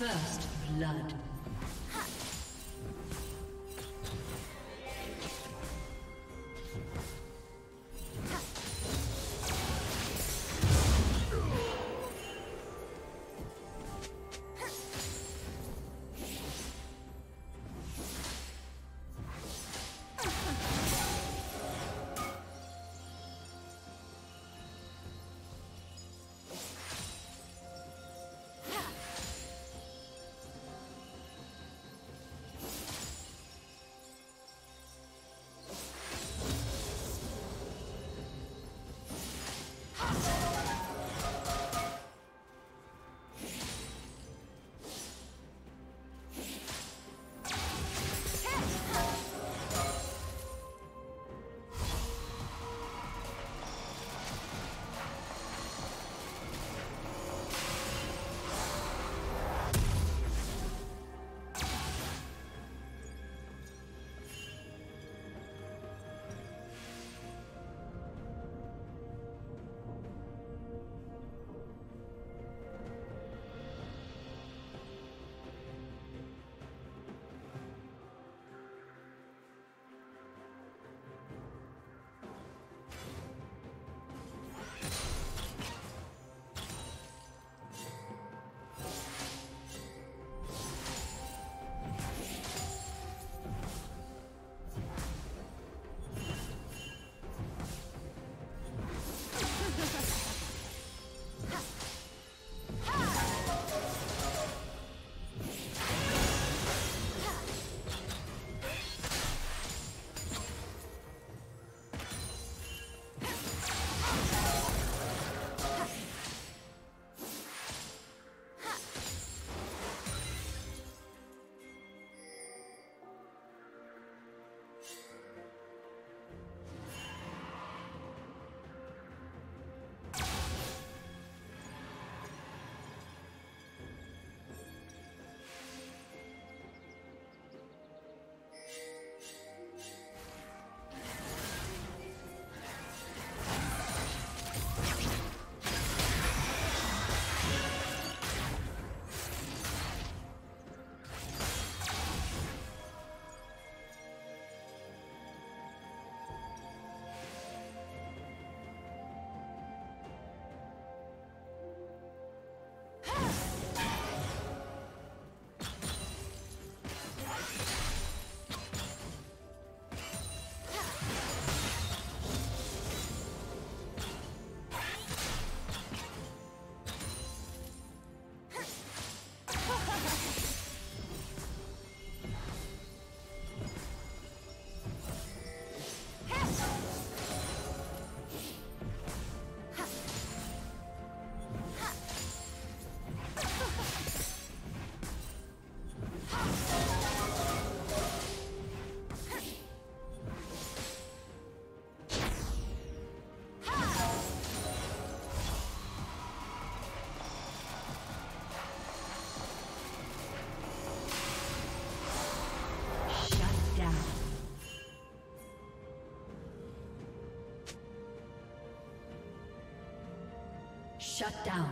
First blood. Shut down.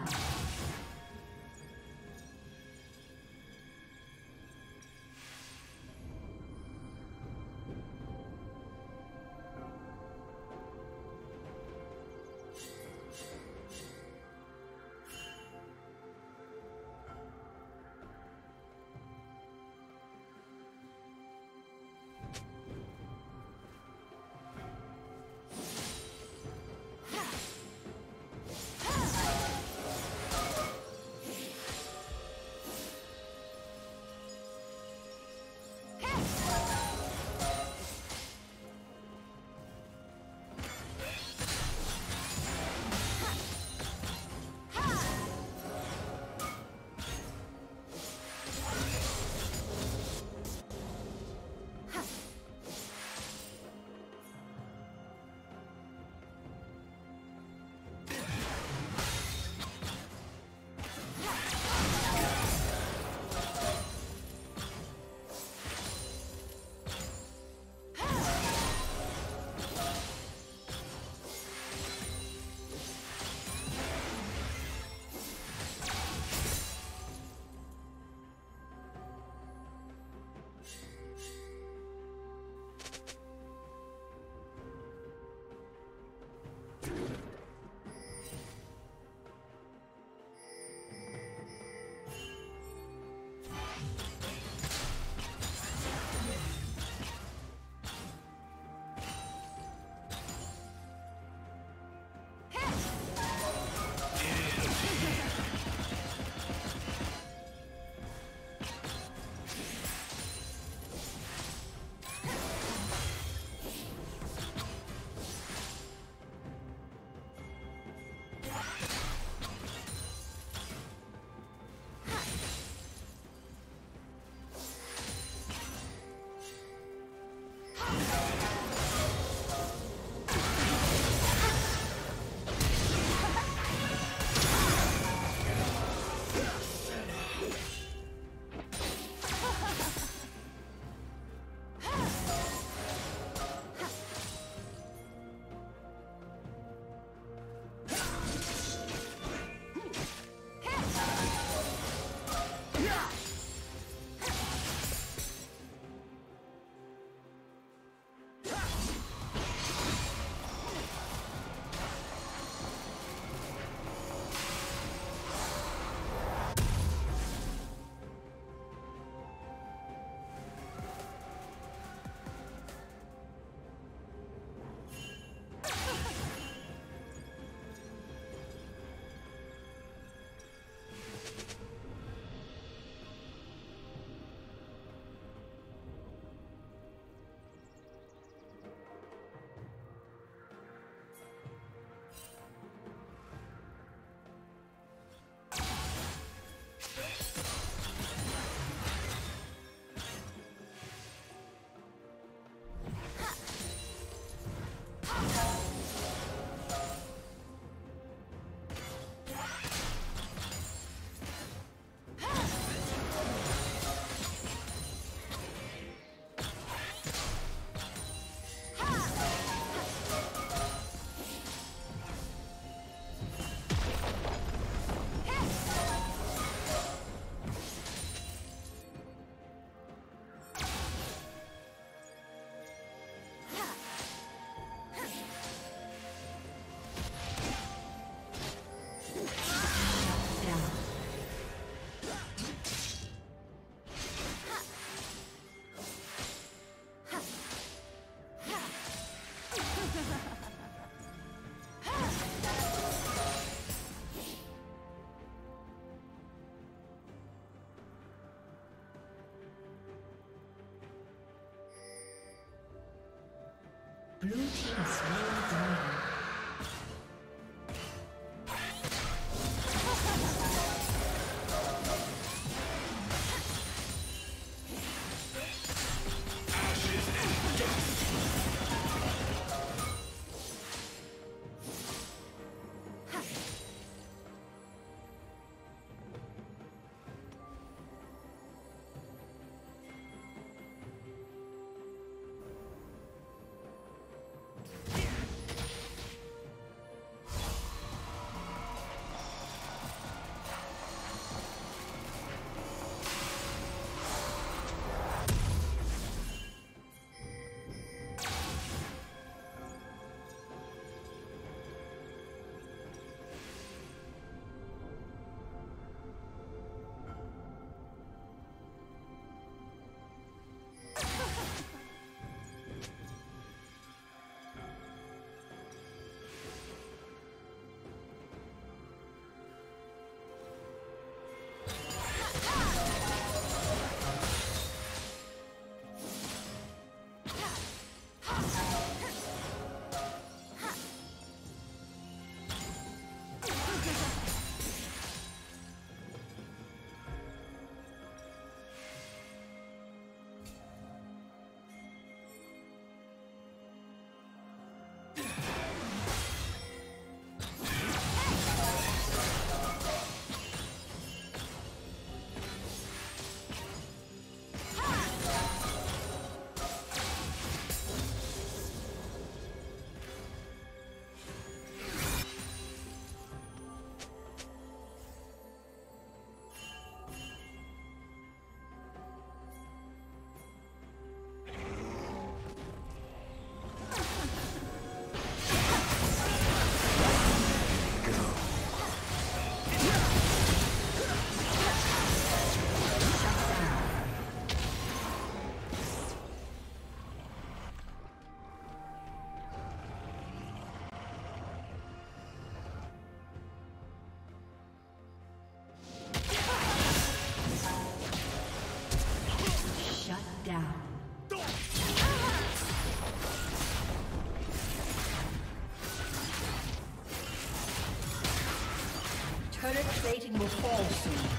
Turret plating will fall soon.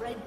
Red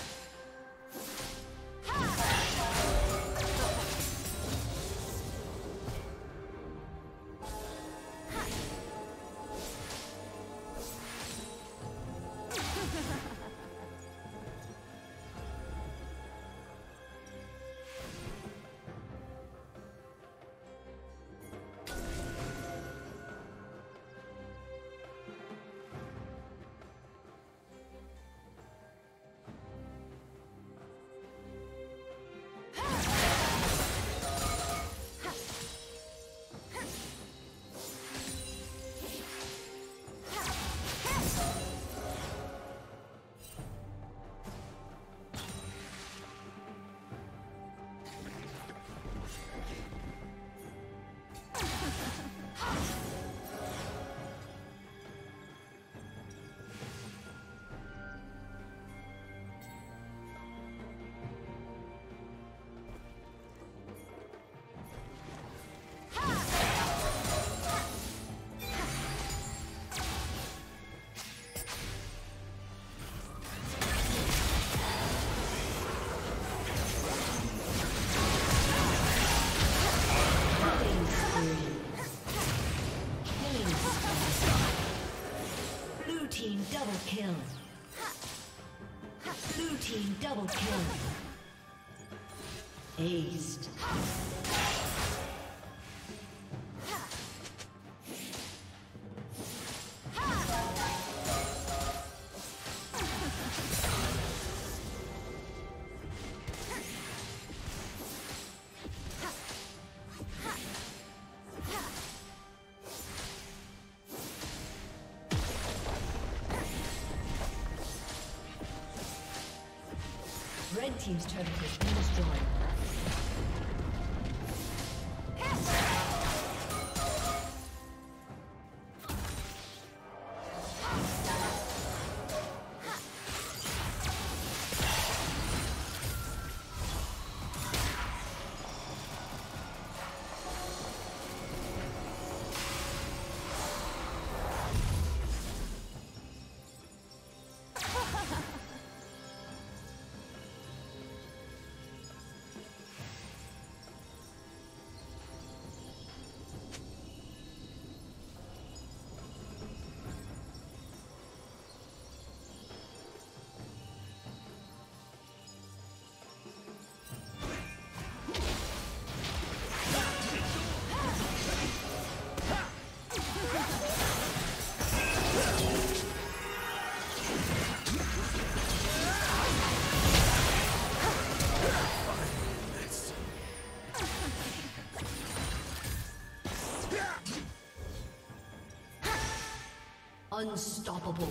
team double kill. Blue team double kill. Aced. Red team's turret has been destroyed. Unstoppable.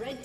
Red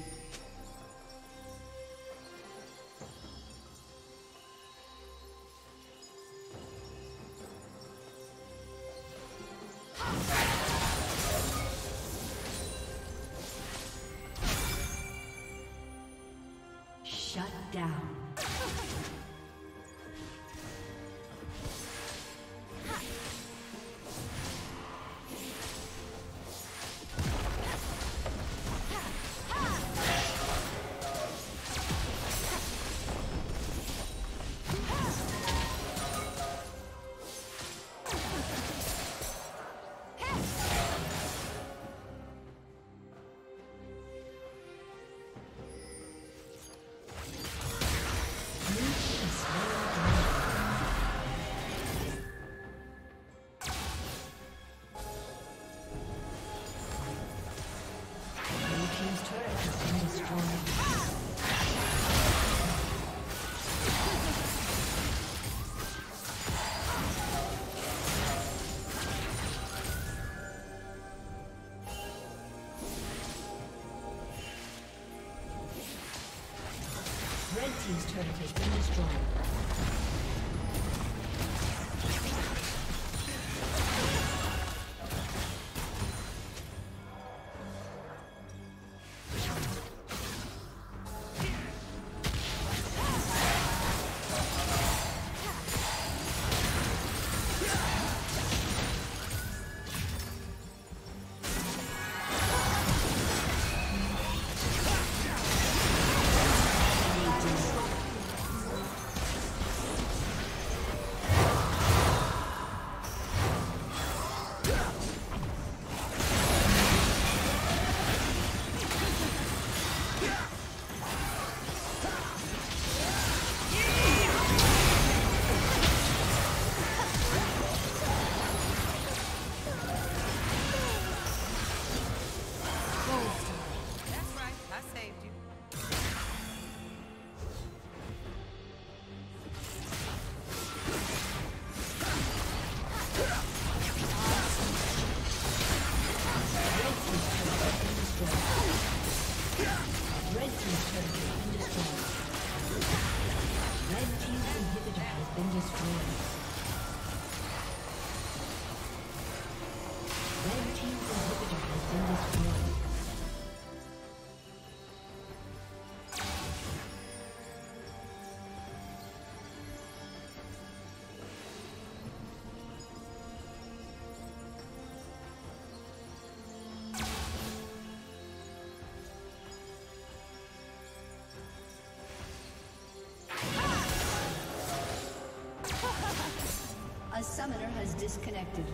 His turret has been destroyed. A summoner has disconnected.